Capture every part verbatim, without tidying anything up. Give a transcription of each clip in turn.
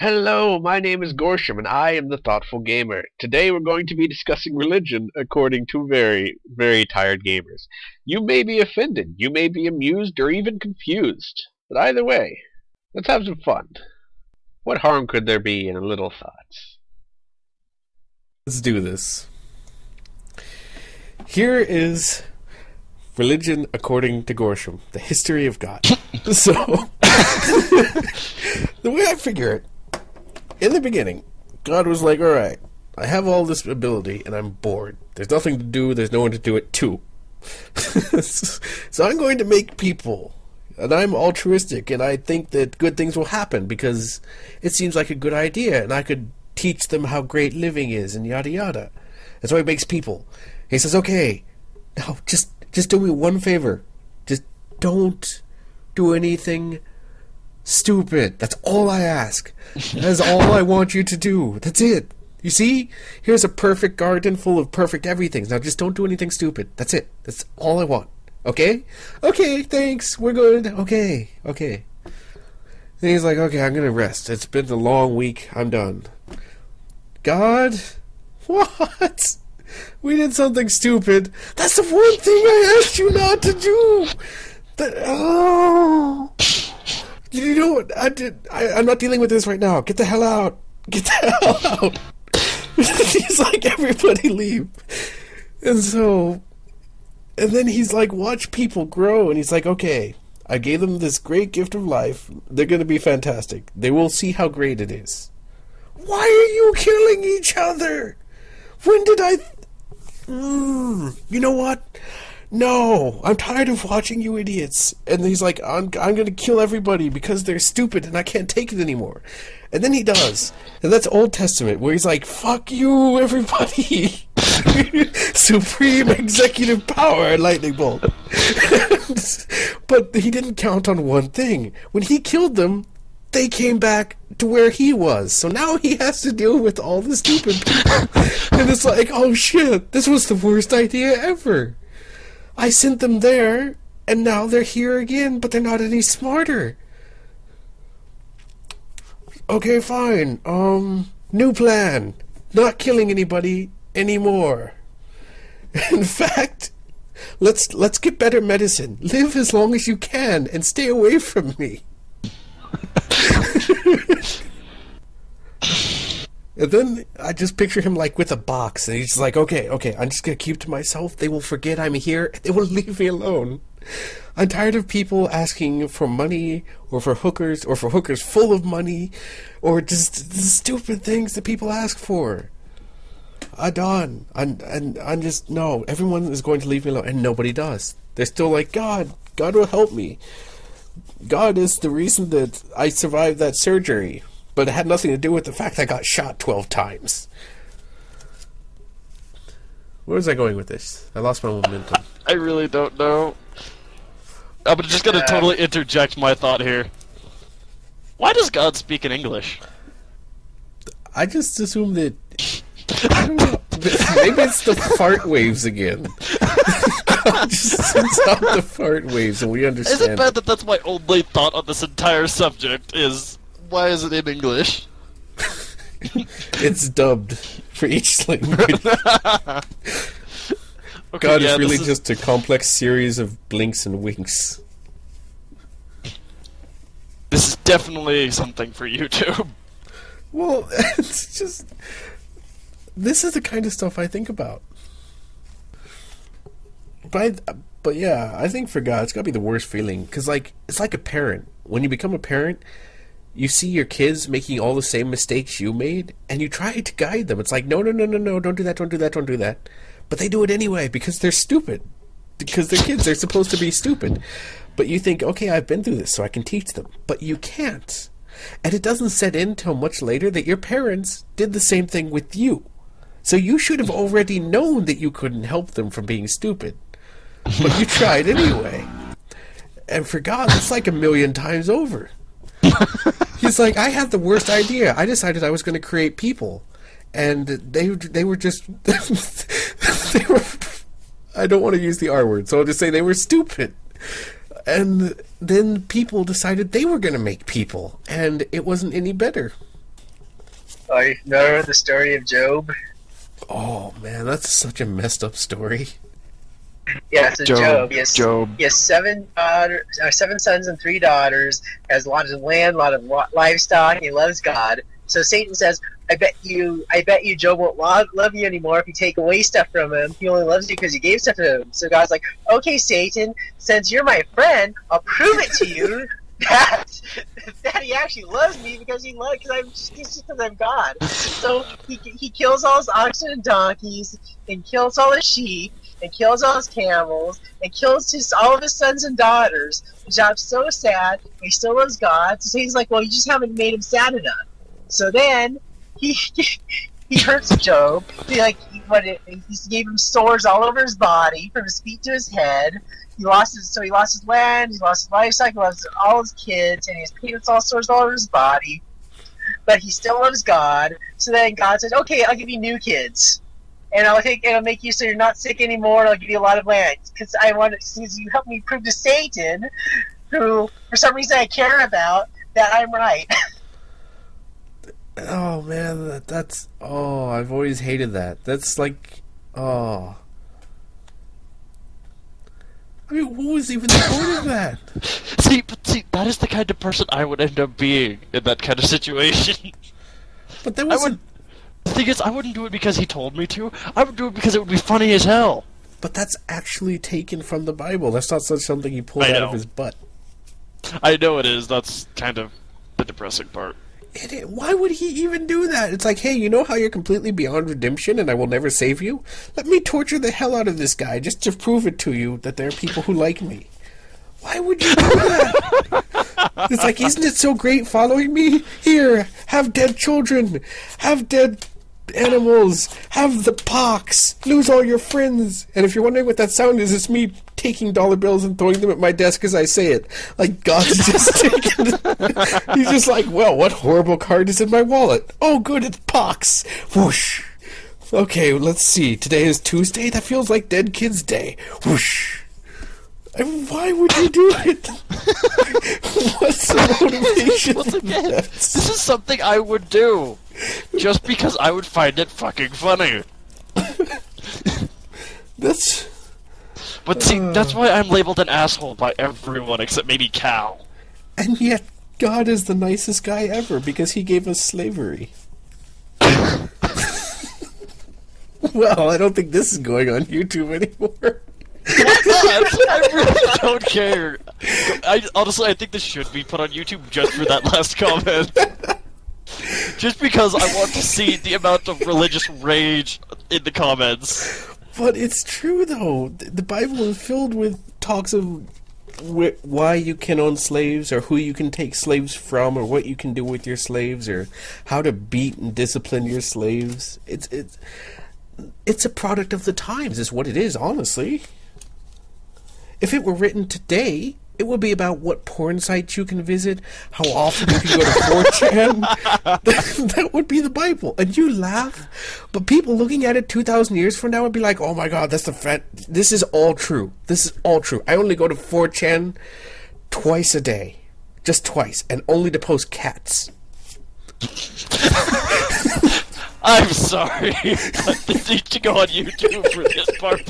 Hello, my name is Gorshum, and I am the Thoughtful Gamer. Today we're going to be discussing religion according to very, very tired gamers. You may be offended, you may be amused, or even confused. But either way, let's have some fun. What harm could there be in a little thoughts? Let's do this. Here is Religion According to Gorshum, the History of God. So, the way I figure it, in the beginning, God was like, alright, I have all this ability and I'm bored. There's nothing to do, there's no one to do it to. So I'm going to make people, and I'm altruistic, and I think that good things will happen because it seems like a good idea, and I could teach them how great living is, and yada yada. And so he makes people. He says, okay, now just, just do me one favor. Just don't do anything stupid. That's all I ask. That's all I want you to do. That's it. You see? Here's a perfect garden full of perfect everything. Now just don't do anything stupid. That's it. That's all I want. Okay? Okay, thanks. We're good. Okay. Okay. Then he's like, okay, I'm going to rest. It's been a long week. I'm done. God? What? We did something stupid. That's the one thing I asked you not to do. That, oh... You know what? I did, I, I'm not dealing with this right now. Get the hell out. Get the hell out. He's like, everybody leave. And so... And then he's like, watch people grow. And he's like, okay, I gave them this great gift of life. They're going to be fantastic. They will see how great it is. Why are you killing each other? When did I... Th mm, you know what? No, I'm tired of watching you idiots. And he's like, I'm, I'm going to kill everybody because they're stupid and I can't take it anymore. And then he does. And that's Old Testament, where he's like, fuck you, everybody. Supreme executive power, lightning bolt. But he didn't count on one thing. When he killed them, they came back to where he was. So now he has to deal with all the stupid people. And it's like, oh shit, this was the worst idea ever. I sent them there, and now they're here again, but they're not any smarter. Okay, fine. Um, new plan. Not killing anybody anymore. In fact, let's let's get better medicine. Live as long as you can, and stay away from me. And then I just picture him like with a box, and he's just like, okay, okay, I'm just going to keep to myself. They will forget I'm here. They will leave me alone. I'm tired of people asking for money, or for hookers, or for hookers full of money, or just the stupid things that people ask for. I'm done. I'm, I'm, I'm just, no, everyone is going to leave me alone, and nobody does. They're still like, God, God will help me. God is the reason that I survived that surgery. But it had nothing to do with the fact I got shot twelve times. Where was I going with this? I lost my momentum. I really don't know. I'm just going to totally interject my thought here. Why does God speak in English? I just assume that... I don't know. Maybe it's the fart waves again. God just sends out the fart waves and we understand. Is it bad that that's my only thought on this entire subject is... Why is it in English? It's dubbed for each language. Okay, God yeah, is really is... just a complex series of blinks and winks. This is definitely something for YouTube. Well, it's just... This is the kind of stuff I think about. But, I, but yeah, I think for God, it's gotta be the worst feeling. Because like, it's like a parent. When you become a parent... You see your kids making all the same mistakes you made, and you try to guide them. It's like, no, no, no, no, no, don't do that, don't do that, don't do that. But they do it anyway, because they're stupid. Because they're kids, they're supposed to be stupid. But you think, okay, I've been through this, so I can teach them. But you can't. And it doesn't set in till much later that your parents did the same thing with you. So you should have already known that you couldn't help them from being stupid. But you tried anyway. And for God, it's like a million times over. He's like, I had the worst idea. I decided I was going to create people, and they they were just they were. I don't want to use the R word, so I'll just say they were stupid. And then people decided they were going to make people, and it wasn't any better. I know the story of Job. Oh man, that's such a messed up story. Yeah, so Job. Job. Yes, Job. Yes, seven daughter, uh, seven sons and three daughters. Has a lot of land, a lot of livestock. He loves God. So Satan says, "I bet you, I bet you, Job won't love, love you anymore if you take away stuff from him. He only loves you because you gave stuff to him." So God's like, "Okay, Satan, since you're my friend, I'll prove it to you that that he actually loves me because he loves because I'm just because I'm God." So he he kills all his oxen and donkeys, and kills all his sheep. And kills all his camels, and kills his, all of his sons and daughters. Job's so sad, he still loves God. So he's like, well, you just haven't made him sad enough. So then he he hurts Job. He like he, what it, he gave him sores all over his body, from his feet to his head. He lost his so he lost his land, he lost his livestock, he lost all his kids, and his peanuts all sores all over his body. But he still loves God. So then God says, okay, I'll give you new kids. And I'll take, and I'll make you so you're not sick anymore. And I'll give you a lot of land because I want to. Since you helped me prove to Satan, who for some reason I care about, that I'm right. Oh man, that, that's oh, I've always hated that. That's like oh. I mean, what was even the point of that? See, but see, that is the kind of person I would end up being in that kind of situation. But that wasn't. The thing is, I wouldn't do it because he told me to. I would do it because it would be funny as hell. But that's actually taken from the Bible. That's not such something he pulled out of his butt. I know it is. That's kind of the depressing part. It, it, why would he even do that? It's like, hey, you know how you're completely beyond redemption and I will never save you? Let me torture the hell out of this guy just to prove it to you that there are people who like me. Why would you do that? It's like, isn't it so great following me? Here, have dead children. Have dead... animals, have the pox, lose all your friends. And if you're wondering what that sound is, it's me taking dollar bills and throwing them at my desk as I say it. Like, God's just taking it. He's just like, well, what horrible card is in my wallet? Oh, good, it's pox. Whoosh. Okay, let's see. Today is Tuesday? That feels like Dead Kids Day. Whoosh. I mean, why would you do it? What's the motivation? Once again, this is something I would do. Just because I would find it fucking funny. That's... But see, uh... that's why I'm labeled an asshole by everyone except maybe Cal. And yet, God is the nicest guy ever because he gave us slavery. Well, I don't think this is going on YouTube anymore. I really don't care. I, honestly, I think this should be put on YouTube just for that last comment. Just because I want to see the amount of religious rage in the comments. But it's true, though. The Bible is filled with talks of wh why you can own slaves, or who you can take slaves from, or what you can do with your slaves, or how to beat and discipline your slaves. It's it's it's a product of the times, is what it is, honestly. If it were written today, it would be about what porn sites you can visit, how often you can go to four chan. that, that would be the Bible. And you laugh, but people looking at it two thousand years from now would be like, oh my god, that's the fact. This is all true. This is all true. I only go to four chan twice a day. Just twice. And only to post cats. I'm sorry. I need to go on YouTube for this part.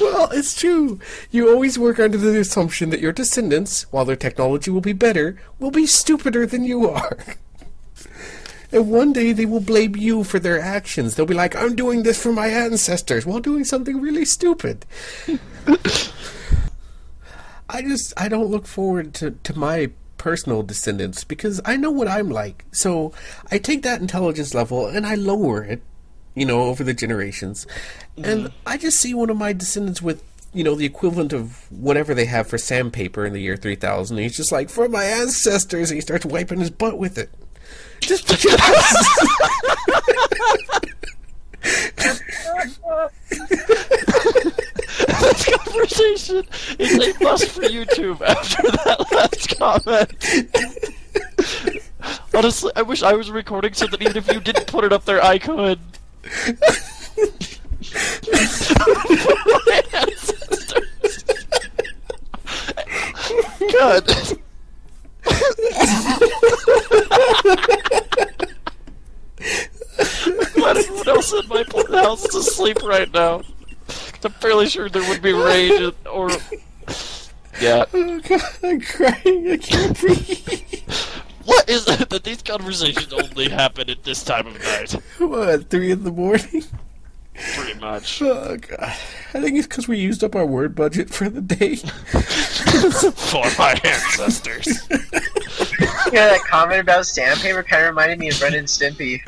Well, it's true. You always work under the assumption that your descendants, while their technology will be better, will be stupider than you are. And one day they will blame you for their actions. They'll be like, I'm doing this for my ancestors while doing something really stupid. I just, I don't look forward to, to my personal descendants because I know what I'm like. So I take that intelligence level and I lower it, you know, over the generations. And I just see one of my descendants with, you know, the equivalent of whatever they have for sandpaper in the year three thousand. And he's just like, for my ancestors. And he starts wiping his butt with it. Just because. This conversation is a must for YouTube after that last comment. Honestly, I wish I was recording so that even if you didn't put it up there, I could. My ancestors. God. in my house to sleep right now. I'm fairly sure there would be rage or... Yeah. Oh god, I'm crying, I can't breathe. What is it that these conversations only happen at this time of night? What, three in the morning? Pretty much. Oh god. I think it's because we used up our word budget for the day. For my ancestors. Yeah, that comment about sandpaper kind of reminded me of Brendan Stimpy.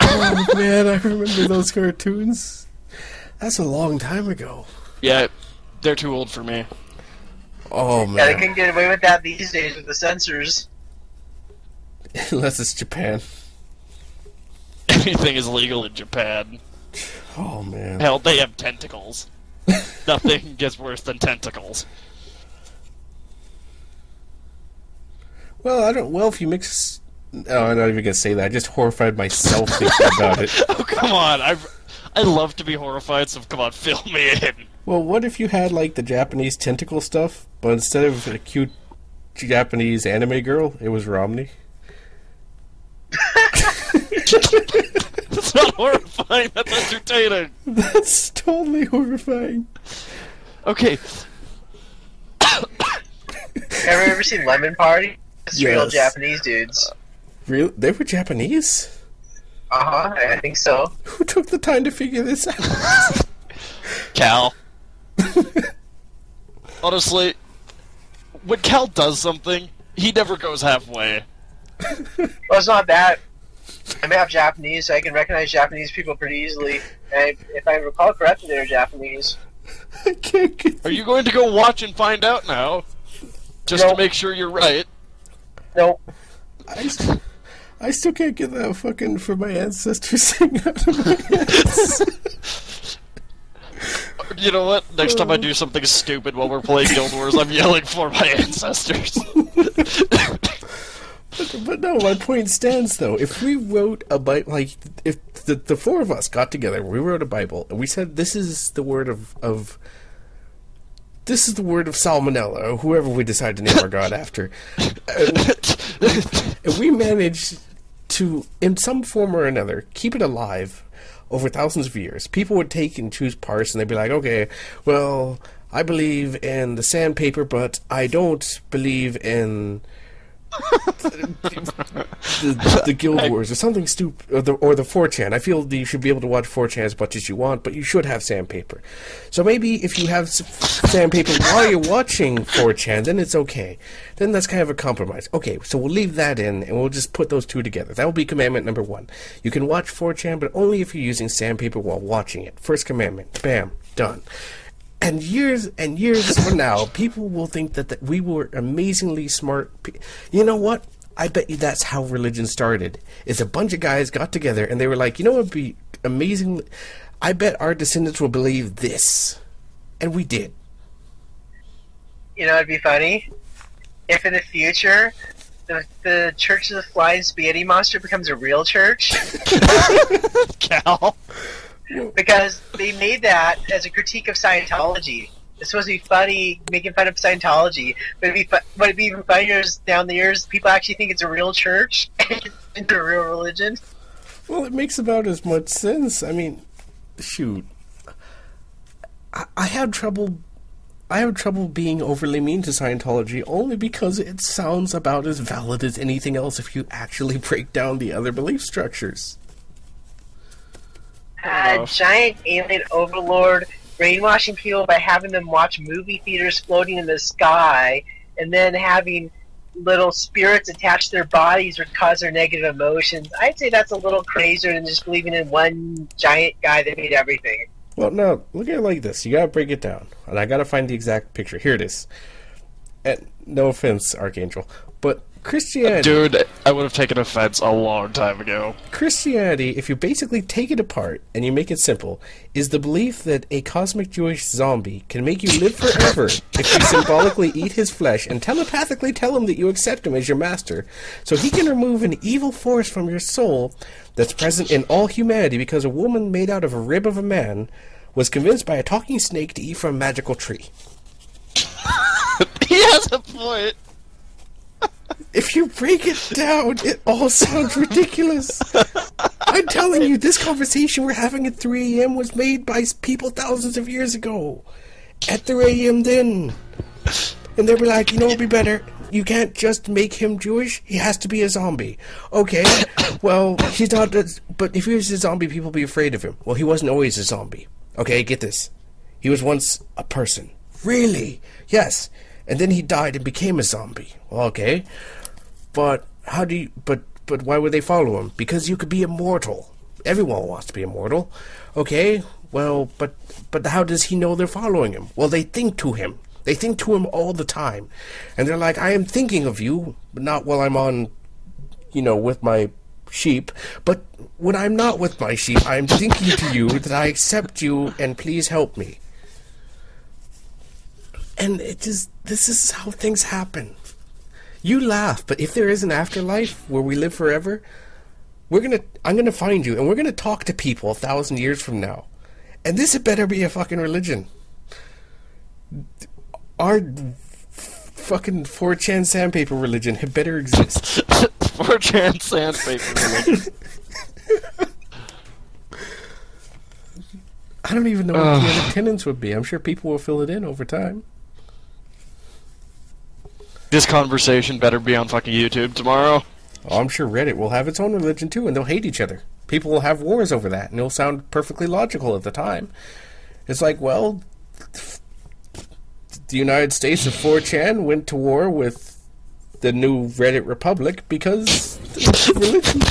Oh man, I remember those cartoons. That's a long time ago. Yeah, they're too old for me. Oh man. Yeah, they can get away with that these days with the censors. Unless it's Japan. Anything is legal in Japan. Oh man. Hell, they have tentacles. Nothing gets worse than tentacles. Well, I don't. Well, if you mix. Oh, I'm not even gonna say that. I just horrified myself thinking about it. Oh come on! I I love to be horrified. So come on, fill me in. Well, what if you had like the Japanese tentacle stuff, but instead of a cute Japanese anime girl, it was Romney? That's not horrifying. That's entertaining. That's totally horrifying. Okay. Have you ever seen Lemon Party? It's yes. Real Japanese dudes. Real? They were Japanese? Uh-huh, I think so. Who took the time to figure this out? Cal. Honestly, when Cal does something, he never goes halfway. Well, it's not that. I'm half Japanese, so I can recognize Japanese people pretty easily. And if I recall correctly, they're Japanese. I can't get... Are you going to go watch and find out now? Just nope. To make sure you're right. Nope. I, st I still can't get that fucking "for my ancestors" thing out of my ass. You know what? Next time I do something stupid while we're playing Guild Wars, I'm yelling "for my ancestors." but, but no, my point stands though. If we wrote a Bible, like if the, the four of us got together, we wrote a Bible, and we said this is the word of of. This is the word of Salmonella, or whoever we decide to name our god after. And, and we managed to, in some form or another, keep it alive over thousands of years. People would take and choose parts, and they'd be like, okay, well, I believe in the sandpaper, but I don't believe in the, the, the Guild Wars, or something stupid, or the, or the four chan. I feel that you should be able to watch four chan as much as you want, but you should have sandpaper. So maybe if you have sandpaper while you're watching four chan, then it's okay. Then that's kind of a compromise. Okay, so we'll leave that in, and we'll just put those two together. That will be commandment number one. You can watch four chan, but only if you're using sandpaper while watching it. First commandment. Bam. Done. And years and years from now, people will think that, that we were amazingly smart. Pe you know what? I bet you that's how religion started. Is a bunch of guys got together and they were like, you know what would be amazing? I bet our descendants will believe this. And we did. You know, it'd be funny if in the future the, the Church of the Flying Spaghetti Monster becomes a real church. Cal. Because they made that as a critique of Scientology. It's supposed to be funny, making fun of Scientology. But it'd be, would it be even funnier down the years? People actually think it's a real church and a real religion. Well, it makes about as much sense. I mean, shoot, I, I have trouble. I have trouble being overly mean to Scientology only because it sounds about as valid as anything else if you actually break down the other belief structures. A uh, giant alien overlord brainwashing people by having them watch movie theaters floating in the sky and then having little spirits attached to their bodies which cause their negative emotions. I'd say that's a little crazier than just believing in one giant guy that made everything. Well, no, look at it like this. You gotta break it down. And I gotta find the exact picture. Here it is. And no offense, Archangel, but Christianity... Dude, I would have taken offense a long time ago. Christianity, if you basically take it apart and you make it simple, is the belief that a cosmic Jewish zombie can make you live forever if you symbolically eat his flesh and telepathically tell him that you accept him as your master, so he can remove an evil force from your soul that's present in all humanity because a woman made out of a rib of a man was convinced by a talking snake to eat from a magical tree. He has a point. If you break it down, it all sounds ridiculous. I'm telling you, this conversation we're having at three a.m. was made by people thousands of years ago. At three a.m. then. And they were like, you know what would be better? You can't just make him Jewish. He has to be a zombie. Okay, well, he's not... A, but if he was a zombie, people would be afraid of him. Well, he wasn't always a zombie. Okay, get this. He was once a person. Really? Yes. And then he died and became a zombie. Well, okay. But how do you... But, but why would they follow him? Because you could be immortal. Everyone wants to be immortal. Okay, well, but, but how does he know they're following him? Well, they think to him. They think to him all the time. And they're like, I am thinking of you, but not while I'm on, you know, with my sheep. But when I'm not with my sheep, I'm thinking to you that I accept you and please help me. And it just, this is how things happen. You laugh, but if there is an afterlife where we live forever, we're gonna, I'm gonna find you and we're gonna talk to people a thousand years from now. And this had better be a fucking religion. Our fucking four chan sandpaper religion had better exist. four chan sandpaper religion. I don't even know what uh. the other tenants would be. I'm sure people will fill it in over time. This conversation better be on fucking YouTube tomorrow. Oh, I'm sure Reddit will have its own religion too, and they'll hate each other. People will have wars over that, and it'll sound perfectly logical at the time. It's like, well, the United States of four chan went to war with the new Reddit Republic because religion.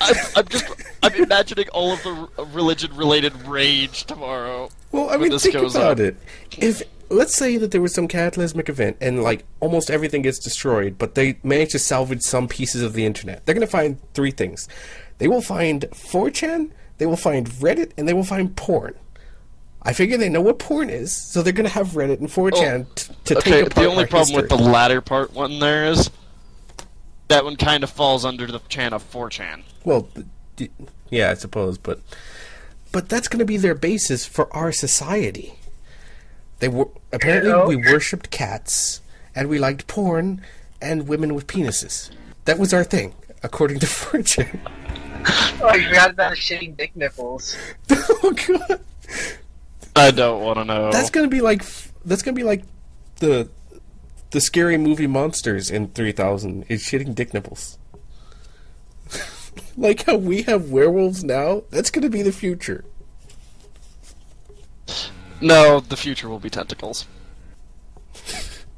I'm, I'm just, I'm imagining all of the religion-related rage tomorrow. Well, I mean, think about it. If, let's say that there was some cataclysmic event and, like, almost everything gets destroyed, but they manage to salvage some pieces of the internet. They're going to find three things. They will find four chan, they will find Reddit, and they will find porn. I figure they know what porn is, so they're going to have Reddit and four chan oh, to okay, take apart the only problem history. With the latter part one there is that one kind of falls under the chan of four chan. Well, yeah, I suppose, but but that's going to be their basis for our society. They were apparently Hello? we worshipped cats and we liked porn and women with penises. That was our thing, according to four chan. Oh, you forgot about shitting dick nipples. Oh god! I don't want to know. That's going to be like that's going to be like the the scary movie monsters in three thousand is shitting dick nipples. Like how we have werewolves now, that's going to be the future. No, the future will be tentacles.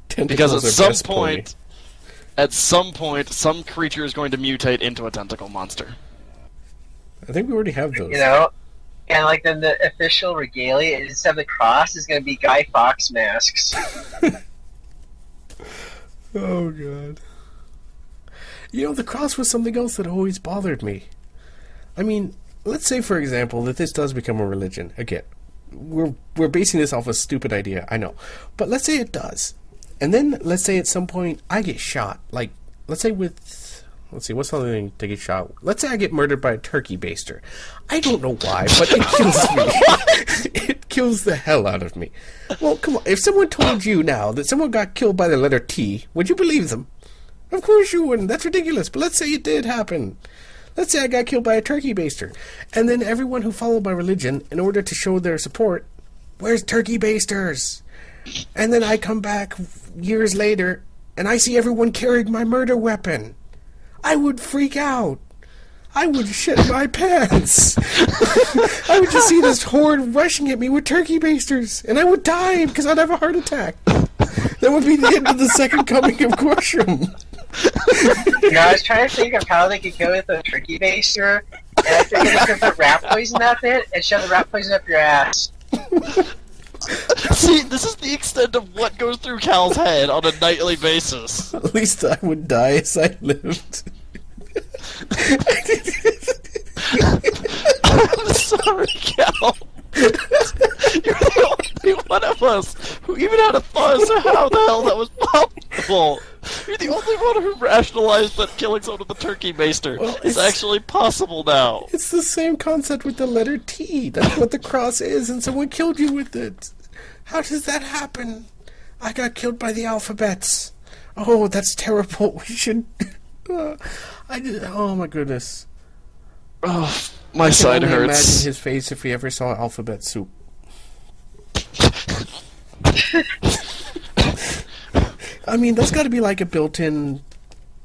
Tentacles because at some point, pony. at some point, some creature is going to mutate into a tentacle monster. I think we already have those. You know, and like then the official regalia instead of the cross is going to be Guy Fox masks. Oh god. You know, the cross was something else that always bothered me. I mean, let's say, for example, that this does become a religion. Again, we're, we're basing this off a stupid idea, I know. But let's say it does. And then, let's say at some point, I get shot. Like, let's say with... Let's see, what's something to get shot? Let's say I get murdered by a turkey baster. I don't know why, but it kills me. It kills the hell out of me. Well, come on. If someone told you now that someone got killed by the letter T, would you believe them? Of course you wouldn't. That's ridiculous. But let's say it did happen. Let's say I got killed by a turkey baster. And then everyone who followed my religion, in order to show their support, where's turkey basters? And then I come back years later, and I see everyone carrying my murder weapon. I would freak out. I would shit my pants. I would just see this horde rushing at me with turkey basters. And I would die because I'd have a heart attack. That would be the end of the second coming of Gorshum. You know, I was trying to think of how they could kill it with a turkey baster, and I figured they could put rat poison up it and shove the rat poison up your ass. See, this is the extent of what goes through Cal's head on a nightly basis. At least I would die as I lived. I'm sorry, Cal. You're the only one of us who even had a thought as to how the hell that was possible. You're the only one who rationalized that killing someone with a turkey baster well, is actually possible now. It's the same concept with the letter T. That's what the cross is, and someone killed you with it. How does that happen? I got killed by the alphabets. Oh, that's terrible. We should Uh, I just, oh my goodness. Oh, my side hurts. I can only imagine his face if he ever saw alphabet soup. I mean, that's got to be like a built-in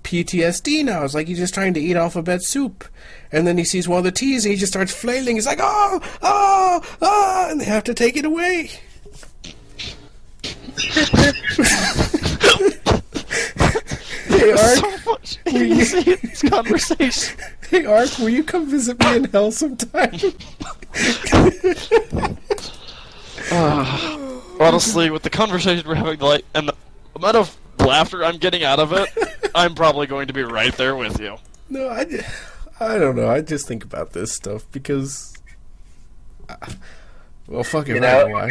P T S D now. It's like he's just trying to eat alphabet soup, and then he sees one of the T's and he just starts flailing. He's like, oh, oh, oh, and they have to take it away. Hey, Ark, so much easy you... in this conversation. Hey, Ark, will you come visit me in hell sometime? uh, honestly, with the conversation we're having, like, and the amount of laughter I'm getting out of it, I'm probably going to be right there with you. No, I, I don't know. I just think about this stuff because... Uh, well, fuck it, I don't know why.